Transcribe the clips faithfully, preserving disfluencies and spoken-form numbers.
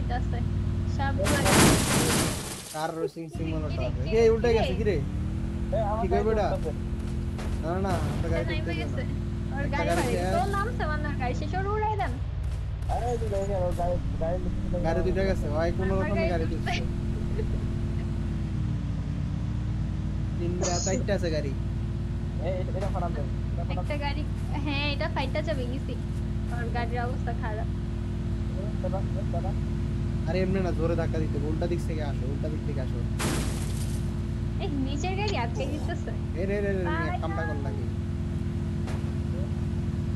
হইতাছে সব লাগে কার রেসিং সিমুলেটর এই উল্টে গেছে কি রে ঠিক হই বেটা না না আমরা গাড়ি নাই গেছে আর গাড়ি তো নামছে না গাড়ি সে সর উড়াই দেন আরে এই গাড়ি গাড়ি গাড়ি দুটো গেছে ভাই কোন রকম গাড়ি দিছে তিনটা চারটা আছে গাড়ি এই এটা ফারাম দেন একটা গাড়ি হ্যাঁ এটা ফাইটটা যাবে গেছে আর গাড়ির অবস্থা খারাপ আরে এমনে না জোরে ধাক্কা দিতে উল্টা দিক থেকে আসো উল্টা দিক থেকে আসো এই নিচের গাড়ি আটকে গেছে এ রে রে রে কামটা কর লাগে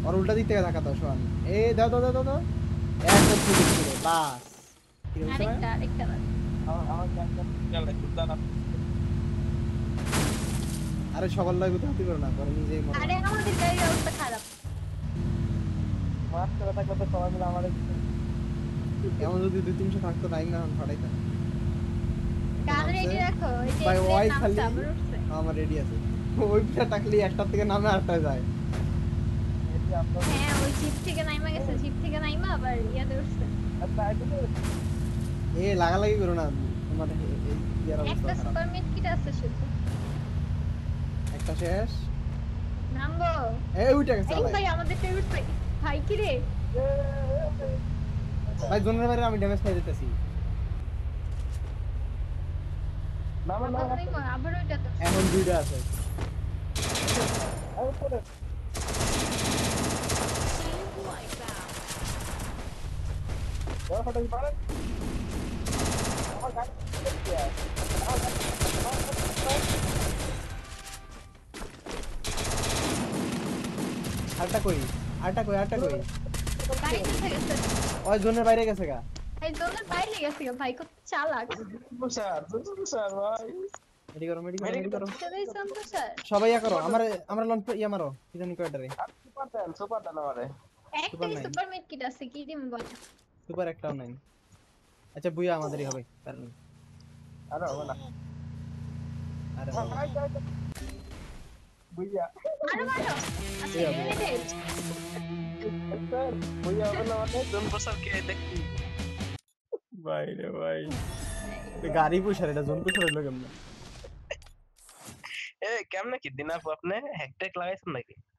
আর উল্টা দিক থেকে ধাক্কা দাও সোহান এ দাও দাও দাও দাও একদম ঠিক ছিল বাস আরেকটা আরেকটা আমার আমার চল উল্টা না আরে সবার লাগবে তো তুমি করো না করে নিজেই মরো আরে আমাদের গাড়ির অবস্থা খারাপ মার করে থাকলে তো সবাই মিলে আমাদের এমন যদি দুই তিনশো থাকতো টাইম না ফাটাইতাম কার রেডি রাখো ভাই ওই খালি আমার রেডি আছে ওই পিটা টাকলি একটা থেকে নামে আরটা যায় হ্যাঁ ওই চিপ থেকে নাইমা গেছে চিপ থেকে নাইমা আবার ইয়া দৌড়ছে এ লাগা লাগি করো না তোমার এই ইয়ার অবস্থা একটা সুপার মিট কিট আছে শুধু একটা শেষ নামবো এই উইটা গেছে ভাই আমাদের তে উঠছে ভাই কি রে ভাই জোনের বাইরে আমি ড্যামেজ খাই দিতেছি না না আবার ওইটা তো এখন দুইটা আছে আউট করে ওই ফটো কি পারে আমার গাড়ি কি আছে আমার আটা কই আটা কই আটা কই গাড়ি থেকে গেছে ওই জোনের বাইরে গেছে গা এই জোনের বাইরে গেছে গা ভাই কত চালাক স্যার স্যার ভাই রেডি করো রেডি করো সবাই ইয়া করো আমার আমরা লন ইয়া মারো কিজনি কোয়াডারে সুপার ডাল সুপার ডাল আমারে সুপার নাই সুপার মিট কিট আছে কি দিম বল সুপার একটা নাই আচ্ছা বুইয়া আমাদেরই হবে কারণ আরে হবে না আরে বুইয়া আরে মারো আচ্ছা রেডি सर कोई वाला वाला तुम बसर के देखती भाई रे भाई ये गाड़ी को शरेला जोन को शरेला केमने ए केमने कितना आपने हैशटैग लगाइसन नाকি